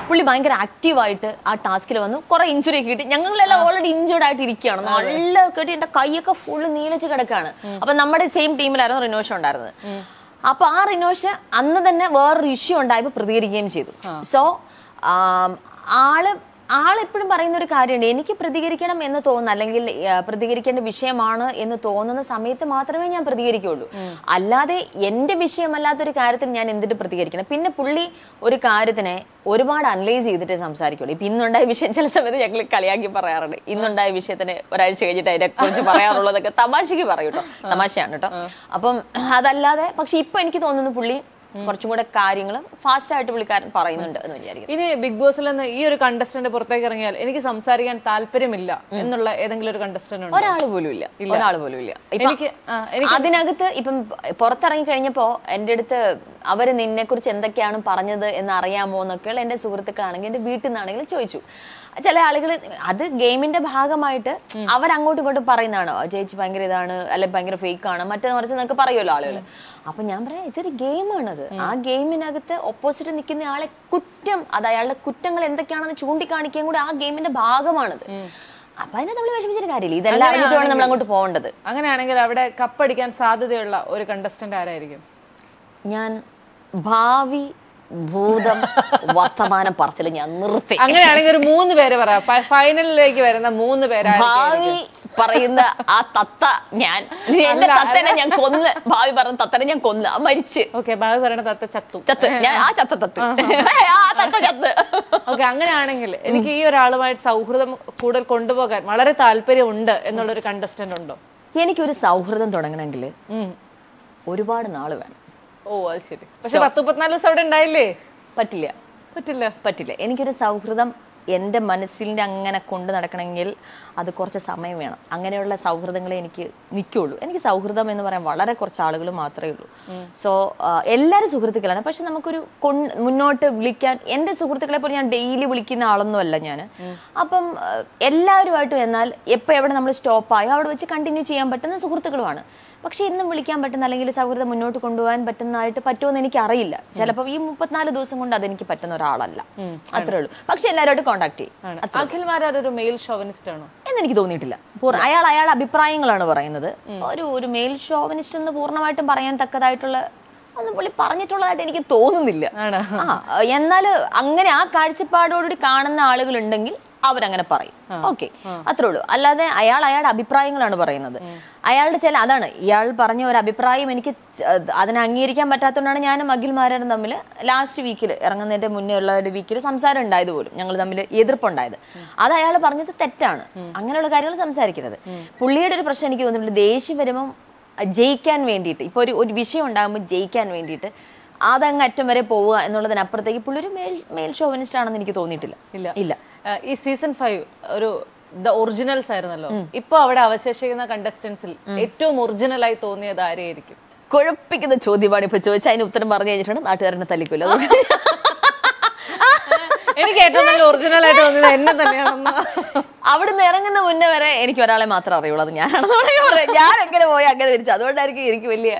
Pully banker active a task, Kora injury kit, young already injured at Irikian, all cut in a kayak full in the Chicana. Upon numbered the same team, Rinosh and Darno. Upon Rinosh, another than a issue and type of Pradiri games. So, um, all all I put in the car and any Pradigarican in the tone, Alangil, Pradigarican Vishamana in the tone and the Samet Matravin and Pradigaricudu. Allah the end of Vishamala the Ricaratin and in the Pradigarican. Pin a pulley or a caratine, or about unlazy that is some sarculi. Pin on division cells of the Kalyaki Parade, in on division, or I say it, I direct Parara, like a Tamashiki Parado, Tamashanata. Upon Hadala, Pakshipa and Kit on the pulley. Portugal carrying fast at the current parain. In a Bigg Boss, you contestant a portagarangel, any samsari and talperimilla, and the Ethangler contestant or Alvulia. Illalvulia. Adinagata, Ipam Portaran Kanyapo ended the അവർ നിന്നെക്കുറിച്ച് എന്തൊക്കെയാണ് പറഞ്ഞത് എന്നറിയാമോ എന്നൊക്കെയുള്ള എൻ്റെ സുഹൃത്തുക്കളാണെങ്കിൽ എൻ്റെ വീട്ടിൽ നിന്നാണെങ്കിലും ചോദിച്ചു. ചില ആളുകൾ അത് ഗെയിമിൻ്റെ ഭാഗമായിട്ട് അവരങ്ങോട്ടും ഇങ്ങോട്ടും പറയുന്നതാണോ, ചേച്ചി ഭയങ്കര ഇതാണ് അല്ലെങ്കിൽ ഭയങ്കര ഫേക്കാണ് മറ്റേന്ന് മറിച്ച് എന്നൊക്കെ പറയുമല്ലോ ആളുകൾ. അപ്പം ഞാൻ പറയാം ഇതൊരു ഗെയിമാണത്. ആ ഗെയിമിനകത്ത് ഓപ്പോസിറ്റ് നിൽക്കുന്ന ആളെ കുറ്റം, അത് അയാളുടെ കുറ്റങ്ങൾ എന്തൊക്കെയാണെന്ന് ചൂണ്ടിക്കാണിക്കുകയും കൂടി ആ ഗെയിമിൻ്റെ ഭാഗമാണത്. അപ്പൊ അതിനെ നമ്മൾ വിഷമിച്ചിട്ട് കാര്യമില്ല, ഇതെല്ലാം അറിഞ്ഞിട്ടാണ് നമ്മൾ അങ്ങോട്ട് പോകേണ്ടത്. അങ്ങനെയാണെങ്കിൽ അവിടെ കപ്പടിക്കാൻ സാധ്യതയുള്ള ഒരു കണ്ടസ്റ്റന്റ് ആരായിരിക്കും? ഞാൻ ഭാവി ഭൂതം വർത്തമാനം പറച്ചില് ഞാൻ നിർത്തി. അങ്ങനെയാണെങ്കിൽ ഒരു മൂന്ന് പേര് പറയാം, ഫൈനലിലേക്ക് വരുന്ന മൂന്ന് പേര്. ഭാവി പറയുന്ന ആ തത്ത ഞാൻ എന്റെ തത്തനെ ഞാൻ കൊന്ന്, ഭാവി പറഞ്ഞ തത്തനെ ഞാൻ കൊന്ന് മരിച്ച്. ഓക്കെ, ഭാവി പറയുന്ന തത്ത ചത്തു, ചത്ത് ഞാൻ ആ ചത്ത തത്ത് ആ തത്ത ചത്ത്. ഓക്കെ, അങ്ങനെയാണെങ്കിൽ എനിക്ക് ഈ ഒരാളുമായിട്ട് സൗഹൃദം കൂടുതൽ കൊണ്ടുപോകാൻ വളരെ താല്പര്യം ഉണ്ട് എന്നുള്ളൊരു കണ്ടസ്റ്റന്റ് ഉണ്ടോ? എനിക്കൊരു സൗഹൃദം തുടങ്ങണമെങ്കിൽ ഒരുപാട് നാള് വേണം. ഓ അത് ശരി. പക്ഷെ പത്ത് മുപ്പത്തിനാല് ദിവസം അവിടെ ഉണ്ടായില്ലേ? പറ്റില്ല പറ്റില്ല പറ്റില്ല. എനിക്കൊരു സൗഹൃദം എൻ്റെ മനസ്സിൻ്റെ അങ്ങനെ കൊണ്ട് നടക്കണമെങ്കിൽ അത് കുറച്ച് സമയം വേണം. അങ്ങനെയുള്ള സൗഹൃദങ്ങളെ എനിക്ക് നിൽക്കുകയുള്ളൂ. എനിക്ക് സൗഹൃദം എന്ന് പറയാൻ വളരെ കുറച്ച് ആളുകൾ മാത്രമേ ഉള്ളൂ. സോ എല്ലാവരും സുഹൃത്തുക്കളാണ്, പക്ഷെ നമുക്കൊരു കൊ മുന്നോട്ട് വിളിക്കാൻ എൻ്റെ സുഹൃത്തുക്കളെ പോലെ ഞാൻ ഡെയിലി വിളിക്കുന്ന ആളൊന്നുമല്ല ഞാൻ. അപ്പം എല്ലാവരുമായിട്ടും എന്നാൽ എപ്പോൾ എവിടെ നമ്മൾ സ്റ്റോപ്പായോ അവിടെ വെച്ച് കണ്ടിന്യൂ ചെയ്യാൻ പറ്റുന്ന സുഹൃത്തുക്കളുമാണ്. പക്ഷെ ഇന്നും വിളിക്കാൻ പറ്റുന്ന അല്ലെങ്കിൽ സൗഹൃദം മുന്നോട്ട് കൊണ്ടുപോകാൻ പറ്റുന്നതായിട്ട് പറ്റുമെന്ന് എനിക്കറിയില്ല. ചിലപ്പോൾ ഈ മുപ്പത്തിനാല് ദിവസം കൊണ്ട് അതെനിക്ക് പറ്റുന്ന ഒരാളല്ല, അത്രേ ഉള്ളൂ. പക്ഷെ എല്ലാവരുമായിട്ട് കോൺടാക്ട് ചെയ്യും. അഖിൽ മാരാർ ഒരു മെയിൽ ഷോവനിസ്റ്റ് ആണോ എന്നെനിക്ക് തോന്നിയിട്ടില്ല. അയാൾ അയാളുടെ അഭിപ്രായങ്ങളാണ് പറയുന്നത്. ഒരു ഒരു മെയിൽ ഷോവനിസ്റ്റ് എന്ന് പൂർണ്ണമായിട്ടും പറയാൻ തക്കതായിട്ടുള്ള ഒന്നും പുള്ളി പറഞ്ഞിട്ടുള്ളതായിട്ട് എനിക്ക് തോന്നുന്നില്ല. എന്നാൽ അങ്ങനെ ആ കാഴ്ചപ്പാടോടുകൂടി കാണുന്ന ആളുകളുണ്ടെങ്കിൽ അവരങ്ങനെ പറയും. ഓക്കെ, അത്രേ ഉള്ളൂ. അല്ലാതെ അയാൾ അയാളുടെ അഭിപ്രായങ്ങളാണ് പറയുന്നത്. അയാളുടെ ചില അതാണ് ഇയാൾ പറഞ്ഞ ഒരു അഭിപ്രായം എനിക്ക് അതിനെ അംഗീകരിക്കാൻ പറ്റാത്തതുകൊണ്ടാണ് ഞാനും അഖിൽ മാരാരും തമ്മിൽ ലാസ്റ്റ് വീക്കിൽ ഇറങ്ങുന്നതിന്റെ മുന്നേ ഉള്ള ഒരു വീക്കിൽ സംസാരം ഉണ്ടായത് പോലും ഞങ്ങൾ തമ്മിൽ എതിർപ്പുണ്ടായത്. അത് അയാൾ പറഞ്ഞത് തെറ്റാണ്, അങ്ങനെയുള്ള കാര്യങ്ങൾ സംസാരിക്കുന്നത്. പുള്ളിയുടെ ഒരു പ്രശ്നം എനിക്ക് തോന്നിയിട്ടുണ്ട്, ദേഷ്യം വരുമ്പം ജയിക്കാൻ വേണ്ടിയിട്ട്, ഇപ്പോൾ ഒരു ഒരു വിഷയം ഉണ്ടാകുമ്പോൾ ജയിക്കാൻ വേണ്ടിയിട്ട് അതങ്ങ് അറ്റം വരെ പോവുക എന്നുള്ളതിനപ്പുറത്തേക്ക് പുള്ളി ഒരു മെയിൽ മെയിൽ ഷോവനിസ്റ്റ് ആണെന്ന് എനിക്ക് തോന്നിയിട്ടില്ല. ഇല്ല ഇല്ല. ഈ സീസൺ ഫൈവ് ഒരു ദ ഒറിജിനൽസ് ആയിരുന്നല്ലോ. ഇപ്പൊ അവിടെ അവശേഷിക്കുന്ന കണ്ടസ്റ്റൻസിൽ ഏറ്റവും ഒറിജിനലായി തോന്നിയത് ആരെയായിരിക്കും? കുഴപ്പിക്കുന്ന ചോദ്യമാണ് ഇപ്പൊ ചോദിച്ചാൽ അതിന് ഉത്തരം പറഞ്ഞു കഴിഞ്ഞിട്ടുണ്ട് നാട്ടുകാരനെ തല്ലിക്കൂല. എനിക്ക് ഏറ്റവും നല്ല ഒറിജിനൽ ആയിട്ട് തോന്നിയത് എന്നെ തന്നെയാണെന്ന്. അവിടുന്ന് ഇറങ്ങുന്ന മുന്നേ വരെ എനിക്ക് ഒരാളെ മാത്രമേ അറിയുള്ളൂ, അത് ഞാനാണെന്ന്. ഞാൻ എങ്ങനെ പോയി അങ്ങനെ തിരിച്ചു. അതുകൊണ്ടായിരിക്കും എനിക്ക് വലിയ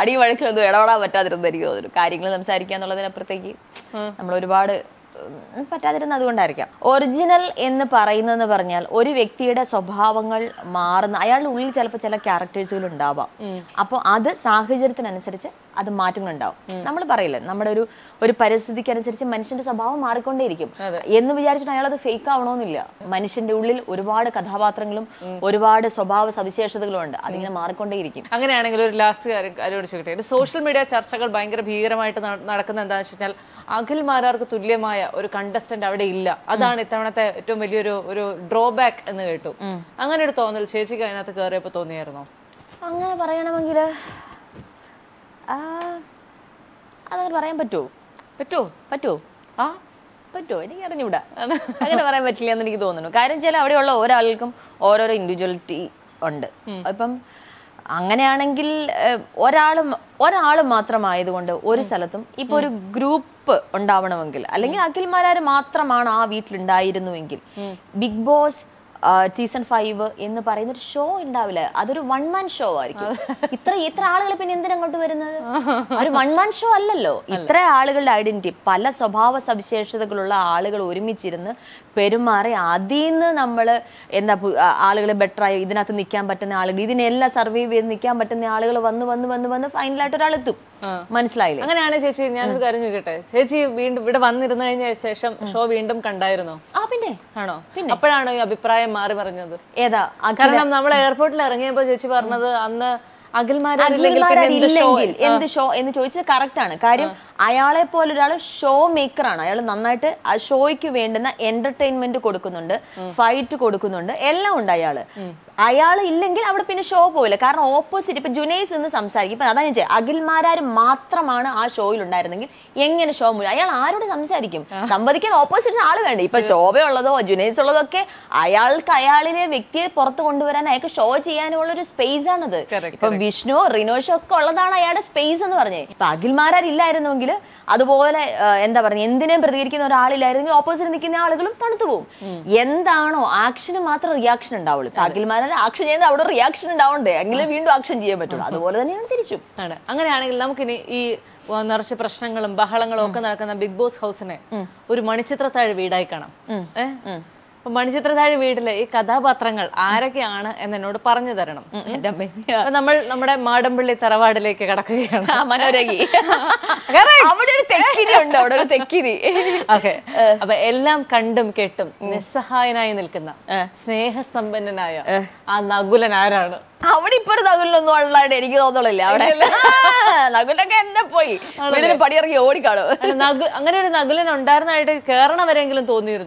അടി വഴക്കിലൊന്നും ഇടപെടാൻ പറ്റാതിരുന്നത്. എനിക്ക് തോന്നുന്നു കാര്യങ്ങൾ സംസാരിക്കുക എന്നുള്ളതിനപ്പുറത്തേക്ക് നമ്മൾ ഒരുപാട് പറ്റാതിരുന്നത് അതുകൊണ്ടായിരിക്കാം. ഒറിജിനൽ എന്ന് പറയുന്നതെന്ന് പറഞ്ഞാൽ ഒരു വ്യക്തിയുടെ സ്വഭാവങ്ങൾ മാറുന്ന, അയാളുടെ ഉള്ളിൽ ചിലപ്പോൾ ചില ക്യാരക്ടേഴ്സുകൾ ഉണ്ടാവാം. അപ്പോൾ അത് സാഹചര്യത്തിനനുസരിച്ച് അത് മാറ്റങ്ങളുണ്ടാവും. നമ്മൾ പറയില്ലേ നമ്മുടെ ഒരു ഒരു പരിസ്ഥിതിക്കനുസരിച്ച് മനുഷ്യന്റെ സ്വഭാവം മാറിക്കൊണ്ടേയിരിക്കും എന്ന് വിചാരിച്ചിട്ട് അയാൾ അത് ഫേക്ക് ആവണമെന്നില്ല. മനുഷ്യന്റെ ഉള്ളിൽ ഒരുപാട് കഥാപാത്രങ്ങളും ഒരുപാട് സ്വഭാവ സവിശേഷതകളും ഉണ്ട്, അതിങ്ങനെ മാറിക്കൊണ്ടേയിരിക്കും. അങ്ങനെയാണെങ്കിൽ ഒരു ലാസ്റ്റ് കാര്യം ചോദിക്കട്ടെ, ഒരു സോഷ്യൽ മീഡിയ ചർച്ചകൾ ഭയങ്കര ഭീകരമായിട്ട് നടക്കുന്ന എന്താണെന്ന് വെച്ച് കഴിഞ്ഞാൽ അഖിൽ മാരാർക്ക് തുല്യമായ ഒരു കണ്ടസ്റ്റന്റ് അവിടെ ഇല്ല, അതാണ് ഇത്തവണത്തെ ഏറ്റവും വലിയൊരു ഒരു ഡ്രോബാക്ക് എന്ന് കേട്ടു. അങ്ങനെ ഒരു തോന്നൽ ചേച്ചിക്ക് അതിനകത്ത് കയറിയപ്പോ തോന്നിയായിരുന്നോ? അങ്ങനെ പറയണമെങ്കിൽ അതങ്ങനെ പറയാൻ പറ്റുമോ പറ്റുമോ പറ്റുമോ ആ പറ്റുമോ എനിക്ക് അറിഞ്ഞൂടാ. അങ്ങനെ പറയാൻ പറ്റില്ല എന്ന് എനിക്ക് തോന്നുന്നു. കാര്യം ചില അവിടെയുള്ള ഒരാൾക്കും ഓരോരോ ഇൻഡിവിജ്വലിറ്റി ഉണ്ട്. ഇപ്പം അങ്ങനെയാണെങ്കിൽ ഒരാളും ഒരാൾ മാത്രമായതുകൊണ്ട് ഒരു സ്ഥലത്തും ഇപ്പോൾ ഒരു ഗ്രൂപ്പ് ഉണ്ടാവണമെങ്കിൽ അല്ലെങ്കിൽ അഖിൽ മാരാർ മാത്രമാണ് ആ വീട്ടിലുണ്ടായിരുന്നുവെങ്കിൽ ബിഗ് ബോസ് സീസൺ ഫൈവ് എന്ന് പറയുന്ന ഒരു ഷോ ഉണ്ടാവില്ല. അതൊരു വൺ മാൻ ഷോ ആയിരിക്കും. ഇത്ര ഇത്ര ആളുകൾ പിന്നെ എന്തിനങ്ങോട്ട് വരുന്നത്? ഒരു വൺ മാൻ ഷോ അല്ലല്ലോ. ഇത്ര ആളുകളുടെ ഐഡന്റിറ്റി, പല സ്വഭാവ സവിശേഷതകളുള്ള ആളുകൾ ഒരുമിച്ചിരുന്ന് പെരുമാറി അതിൽ നിന്ന് നമ്മൾ എന്താ ആളുകളെ ബെറ്ററായി ഇതിനകത്ത് നിൽക്കാൻ പറ്റുന്ന ആളുകൾ, ഇതിനെല്ലാം സർവൈവ് ചെയ്ത് നിൽക്കാൻ പറ്റുന്ന ആളുകൾ വന്ന് വന്ന് വന്ന് വന്ന് ഫൈനലായിട്ട് ഒരാളെത്തും. മനസ്സിലായില്ലേ? അങ്ങനെയാണ്. ചേച്ചി ഞാനൊരു കാര്യം ചോദിക്കട്ടെ, ചേച്ചി വീണ്ടും ഇവിടെ വന്നിരുന്നു കഴിഞ്ഞ ശേഷം ഷോ വീണ്ടും കണ്ടായിരുന്നോ? ആ പിന്നെ ആണോ? പിന്നെ അപ്പോഴാണോ ഈ അഭിപ്രായം മാറി പറഞ്ഞത്? ഏതാ? കാരണം നമ്മൾ എയർപോർട്ടിൽ ഇറങ്ങിയപ്പോ ചേച്ചി പറഞ്ഞത് അന്ന് അഖിൽ മാരാർ ഇല്ലെങ്കിൽ എന്ത് ഷോ എന്ന് ചോദിച്ചത് കറക്റ്റ് ആണ്. കാര്യം അയാളെ പോലെ ഒരാൾ ഷോ മേക്കർ ആണ്. അയാൾ നന്നായിട്ട് ആ ഷോയ്ക്ക് വേണ്ടുന്ന എന്റർടൈൻമെന്റ് കൊടുക്കുന്നുണ്ട്, ഫൈറ്റ് കൊടുക്കുന്നുണ്ട്, എല്ലാം ഉണ്ട്. അയാള് Ayala Ilingil, I would pin a show poil, car opposite Junes in the Samsari, Akhil Marar, Matramana, a show you dining, young and a show. I would Samsarikim. Somebody can opposite Alavendi, Pashobe, although Junes, although Ayal Kayal in a victory, Porto under an echo show, and all to space another. Correct. Vishnu, Rinosh, Koladan, I had a space on the Varne. Akhil Marar Illa and Ungilla, other boy and the Varnindin and Predikin or Ali Laring opposite in the Kinalakum Tantu. Yendano, action, Matra reaction and doubt. Akhil Marar. Action and our reaction down there. Angle window action. Other one or she prashangal and Bahalangalokana can a Bigg Boss house in it. Uri Manichitra Thai Vidaikana. Eh? Manichitra Thai Vidlay, Kadabatrangal, Arakiana, and the Noda Paranadanum. Namada Madam Billy Taravada Lake Manoregi. I'm going to take it. Okay. Elam condom ketum, Nessahaina in Ilkana, Sneha Sambananaya, and Nagul and Iron. How many people are allowed to get all the loud? I'm going to get the poi. I'm going to put your own color. I'm going to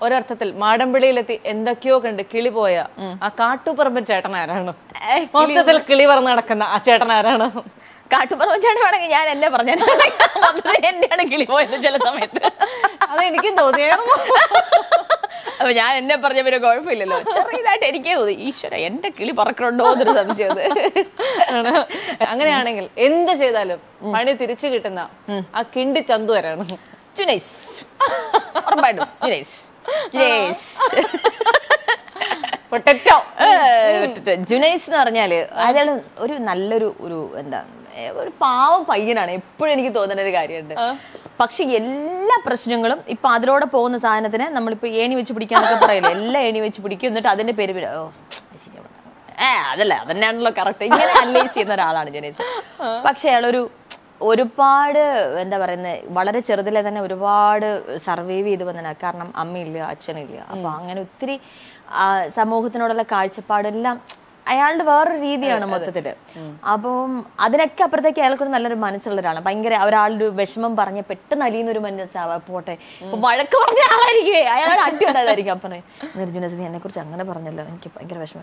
Or Arthel, Madam Billy in the Kyok and the Kiliboya, a cart to permit Chatanarano. I want to tell Kiliver Nakana, Chatanarano. Cart to permit Chatanarana and never then. I'm the Kiliboy, the jealous of it. I think it's I never did a golf. Sorry that I gave the issue. I end the Kiliparacro. Angananangle in the Shedalip, Manithi Chigitana, a kindi Chanduran. Tunis or Badu, Tunis. Yes. Protector Junis Narnale. I don't know Nalluru and the Pau Payan, put any other guardian. Pakshi, yellow Prashangalum, if Padro upon the sign at the end, number any which put any which put in the other period. Ah, the lab, the Nandla character, and lazy in the Alan Genesis. Pakshi, Udupad, when they were in the Valare Cherdela than Udupad, survey the Vanakarnam, Amelia, Achenilia, among and three Samohutanola Karchapadilla. I had a read the Anamata. Abom Adaka Perta Calcon and Letter Manisolana, Bangre, our old Veshman Barna Petan, I lean remember the Sava Porte. But a corner, I had another company. The Junas and a Kurchanga Barnella and keep Angre Veshman.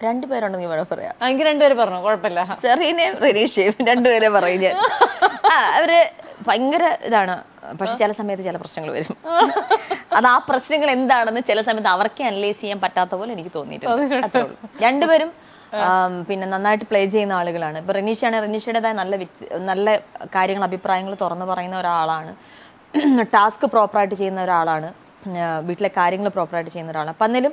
Randy Perano. I'm going to Perno. Serene, really shape, and do it ever again. Ah, Panga. But tell us some of the Jalaprashangal. Ada Prashangal and the Chelasam Tower can lacy and patata will and you don't need it. Yandaverum. Um, pin and night play in Allegalana, but Renisha and Renisha than Alle carrying a bipriangle Tornavarino Ralana. Task property in the Ralana, bit like carrying the property in the Rana. Panelum,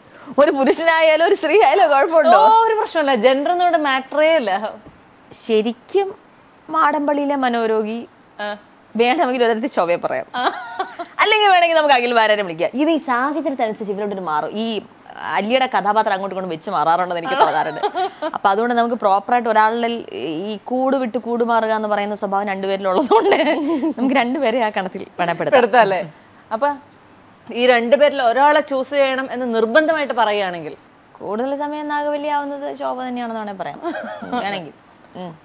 What a Purushan I allowed three. I love for no professional general or a matrail. Sherikim, Madam Billy Manorogi. We are going to do this. We are going to do this. We are going to do this. We are going to do this. We are going to do this. We are going to do this. We are going to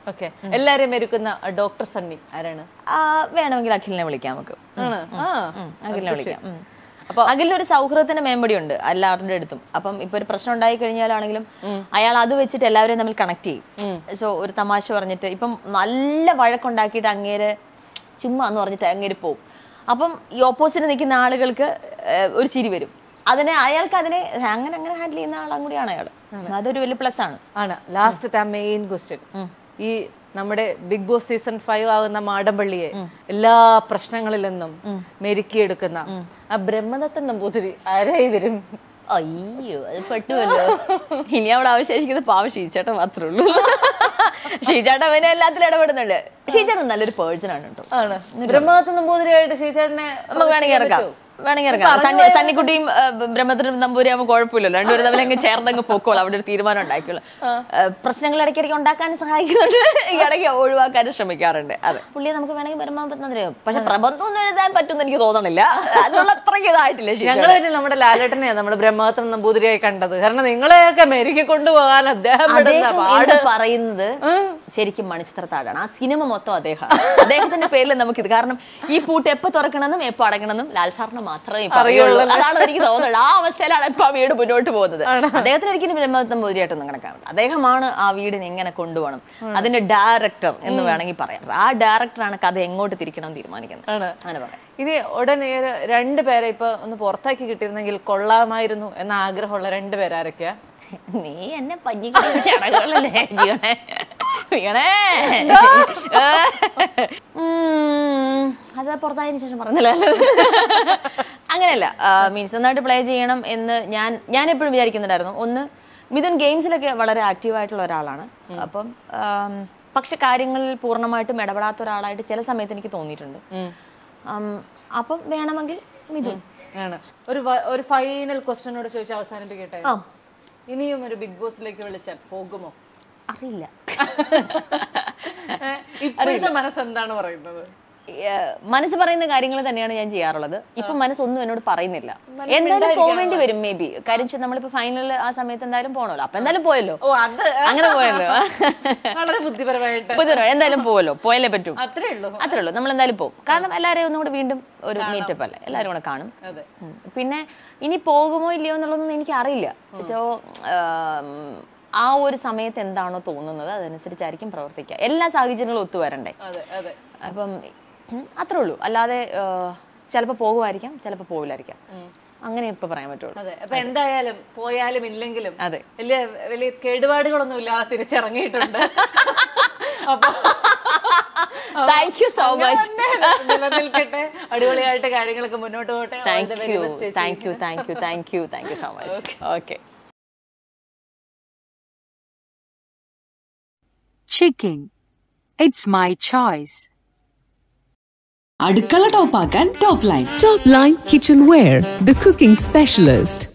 okay. Ellare merikuna a doctor Sunny. I don't know. Ah, we are not going to kill him. Ah, I അപ്പോൾ അഖിലിനൊരു സൗഹൃദത്തിന്റെ memory ഉണ്ട് എല്ലാവരുടെ അടുത്തും. അപ്പം ഇപ്പോൾ ഒരു പ്രശ്നം ഉണ്ടായി കഴിഞ്ഞാലാണെങ്കിലും അയാൾ അത് വെച്ചിട്ട് എല്ലാവരെയും നമ്മൾ കണക്ട് ചെയ്യും. സോ ഒരു തമാശ പറഞ്ഞിട്ട് ഇപ്പം നല്ല വഴക്കുണ്ടാക്കിയിട്ട് അങ്ങേര് ചുമ്മാ എന്ന് പറഞ്ഞിട്ട് അങ്ങേര് പോവും. അപ്പം ഈ ഓപ്പോസിറ്റ് നിൽക്കുന്ന ആളുകൾക്ക് ഒരു ചിരി വരും. അതിനെ അയാൾക്ക് അതിനെ അങ്ങനെ അങ്ങനെ ഹാൻഡിൽ ചെയ്യുന്ന ആളും കൂടിയാണ് അയാൾ. അതൊരു വലിയ പ്ലസ് ആണ്. ആണ് ലാസ്റ്റത്തെ മെയിൻ ക്വസ്റ്റ്യൻ. ഈ നമ്മുടെ ബിഗ് ബോസ് സീസൺ ഫൈവ് ആകുന്ന മാടമ്പള്ളിയെ എല്ലാ പ്രശ്നങ്ങളിൽ നിന്നും മെരുക്കിയെടുക്കുന്ന ആ ബ്രഹ്മദത്തൻ നമ്പൂതിരി ആരായി വരും? അയ്യോ അത് പെട്ടുമല്ലോ. ഇനി അവിടെ അവശേഷിക്കുന്ന പാവം ഷീചേട്ടൻ മാത്രമേ ഉള്ളൂ. ഷീചേട്ടൻ അവനെ എല്ലാത്തിലും ഇടപെടുന്നുണ്ട്. ഷീചേട്ടൻ നല്ലൊരു പേഴ്സൺ ആണ് കേട്ടോ. ആണ് ബ്രഹ്മദത്തൻ നമ്പൂതിരിയായിട്ട് ഷീചേട്ടനെ നമുക്ക് വേണമെങ്കിൽ ഇറക്കാം. വേണമെങ്കിൽ ഇറങ്ങാം. സണ്ണിക്കുട്ടിയും ബ്രഹ്മദത്തൻ നമ്പൂതിരിയാകുമ്പോൾ കുഴപ്പമില്ലല്ലോ. രണ്ടുപേരും തമ്മിൽ അങ്ങ് ചേർന്നങ്ങ് പോക്കോളൂ. അവിടെ ഒരു തീരുമാനം ഉണ്ടാക്കിയുള്ളൂ. പ്രശ്നങ്ങൾ ഇടയ്ക്കിടയ്ക്ക് ഉണ്ടാക്കാൻ സഹായിക്കുന്നുണ്ട്, ഇടയ്ക്ക് ഒഴിവാക്കാൻ ശ്രമിക്കാറുണ്ട്. അത് പുള്ളിയെ നമുക്ക് വേണമെങ്കിൽ ബ്രഹ്മദത്തൻ. പക്ഷെ പ്രബന്ധം ഒന്നും എഴുതാൻ പറ്റുമെന്ന് എനിക്ക് തോന്നണില്ല. അതിനുള്ള അത്രയ്ക്ക് ഇതായിട്ടില്ല. ഞങ്ങളായിട്ട് നമ്മുടെ ലാലേട്ടനെയാണ് നമ്മുടെ ബ്രഹ്മദത്തൻ നമ്പൂതിരിയായി കണ്ടത്. കാരണം നിങ്ങളെയൊക്കെ അമേരിക്ക കൊണ്ടുപോകാൻ അദ്ദേഹം പറയുന്നത് ശരിക്കും മണിച്ചിത്രത്താഴാണ്. ആ സിനിമ മൊത്തം അദ്ദേഹം അദ്ദേഹത്തിന്റെ പേരിൽ നമുക്കിത്. കാരണം ഈ പൂട്ട് എപ്പോൾ തുറക്കണമെന്നും എപ്പോൾ അടക്കണമെന്നും ലാൽ സാറിന് മാത്രമേ പറയുള്ളൂ. അതാണ് എനിക്ക് തോന്നുന്നത്. ആ അവസ്ഥയിലാണ് ഇപ്പൊ ആ വീട് മുന്നോട്ട് പോകുന്നത്. അദ്ദേഹത്തിന് ഒരിക്കലും ബ്രഹ്മദത്തൻ നമ്പൂതിരിയായിട്ടൊന്നും കണക്കാവില്ല. അദ്ദേഹമാണ് ആ വീടിനെ എങ്ങനെ കൊണ്ടുപോകണം അതിന്റെ ഡയറക്ടർ എന്ന് വേണമെങ്കിൽ പറയാം. ആ ഡയറക്ടറാണ് കഥ എങ്ങോട്ട് തിരിക്കണം തീരുമാനിക്കുന്നത്. അങ്ങനെ പറയാം. ഇനി ഉടനെ രണ്ടുപേരെ ഇപ്പൊ ഒന്ന് പുറത്താക്കി കിട്ടിയിരുന്നെങ്കിൽ കൊള്ളാമായിരുന്നു എന്ന ആഗ്രഹമുള്ള രണ്ടുപേരാരൊക്കെയാ? നീ എന്നെ പഞ്ഞിക്കുന്ന ചടങ്ങുകളല്ലേ വീണേ വീണേ അത് പുറത്തായതിനു ശേഷം പറഞ്ഞില്ല. അങ്ങനെയല്ല, മീൻസ് നന്നായിട്ട് പ്ലേ ചെയ്യണം എന്ന് ഞാൻ ഞാൻ എപ്പോഴും വിചാരിക്കുന്നുണ്ടായിരുന്നു. ഒന്ന്, മിഥുൻ ഗെയിംസിലൊക്കെ വളരെ ആക്റ്റീവായിട്ടുള്ള ഒരാളാണ്. അപ്പം പക്ഷെ കാര്യങ്ങളിൽ പൂർണ്ണമായിട്ടും ഇടപെടാത്ത ഒരാളായിട്ട് ചില സമയത്ത് എനിക്ക് തോന്നിയിട്ടുണ്ട്. അപ്പം വേണമെങ്കിൽ മിഥുൻ ആണ്. ഒരു ഒരു ഫൈനൽ ക്വസ്റ്റ്യനോട് ചോദിച്ച് അവസാനിപ്പിക്കട്ടെ. ഇനിയും ഒരു ബിഗ് ബോസിലേക്ക് വിളിച്ചാൽ പോകുമോ? അറിയില്ല. ഇപ്പോഴത്തെ മനസ്സെന്താണ് പറയുന്നത്? മനസ്സ് പറയുന്ന കാര്യങ്ങൾ തന്നെയാണ് ഞാൻ ചെയ്യാറുള്ളത്. ഇപ്പൊ മനസ്സൊന്നും എന്നോട് പറയുന്നില്ല. എന്തായാലും പോകേണ്ടി വരും. മേ ബി കാര്യം നമ്മളിപ്പോ ഫൈനലിൽ ആ സമയത്ത് എന്തായാലും പോകണല്ലോ. അപ്പൊ എന്തായാലും പോയല്ലോ. അങ്ങനെ പോയല്ലോ. വളരെ ബുദ്ധിപരമായിട്ട് ബുദ്ധിപരമായി എന്തായാലും പോവല്ലോ. പോയാലേ പറ്റും. അത്രേ ഉള്ളൂ. അത്രേ ഉള്ളൂ. നമ്മൾ എന്തായാലും പോകും. കാരണം എല്ലാവരെയും ഒന്നും കൂടെ വീണ്ടും ഒരു മീറ്റപ്പ് അല്ലേ, എല്ലാവരും കൂടെ കാണും. പിന്നെ ഇനി പോകുമോ ഇല്ലയോ എന്നുള്ളതൊന്നും എനിക്ക് അറിയില്ല. സോ ആ ഒരു സമയത്ത് എന്താണോ തോന്നുന്നത് അതനുസരിച്ചായിരിക്കും പ്രവർത്തിക്കുക. എല്ലാ സാഹചര്യങ്ങളും ഒത്തുവരണ്ടേ. അപ്പം അത്രേ ഉള്ളൂ. അല്ലാതെ ചിലപ്പോൾ പോകുമായിരിക്കാം, ചിലപ്പോൾ പോവില്ലായിരിക്കാം. അങ്ങനെ ഇപ്പൊ പറയാൻ പറ്റുള്ളൂ. അതെ. അപ്പൊ എന്തായാലും പോയാലും ഇല്ലെങ്കിലും അതെ വലിയ വലിയ കേടുപാടുകളൊന്നും ഇല്ലാതെ തിരിച്ചിറങ്ങിയിട്ടുണ്ട്. അപ്പൊ താങ്ക് യു സോ മച്ച്. നിലനിൽക്കട്ടെ. അടിപൊളിയായിട്ട് കാര്യങ്ങളൊക്കെ മുന്നോട്ട് പോകട്ടെ. Thank you thank you thank you thank you so much. Okay. Chicken. It's my choice. അടുക്കള ടോപ്പാക്കാൻ top line. Top line kitchen wear, the cooking specialist.